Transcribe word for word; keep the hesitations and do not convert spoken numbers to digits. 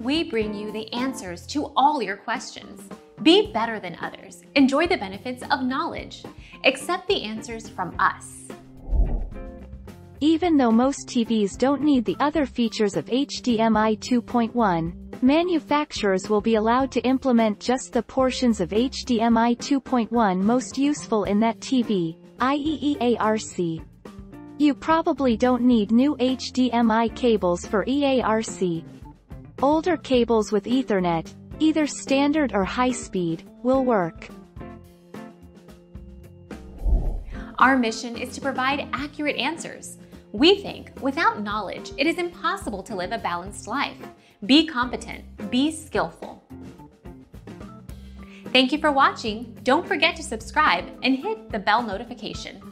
we bring you the answers to all your questions. Be better than others. Enjoy the benefits of knowledge. Accept the answers from us. Even though most T Vs don't need the other features of H D M I two point one, manufacturers will be allowed to implement just the portions of H D M I two point one most useful in that T V, that is eARC. You probably don't need new H D M I cables for eARC. Older cables with Ethernet, either standard or high speed, will work. Our mission is to provide accurate answers. We think without knowledge, it is impossible to live a balanced life. Be competent, be skillful. Thank you for watching. Don't forget to subscribe and hit the bell notification.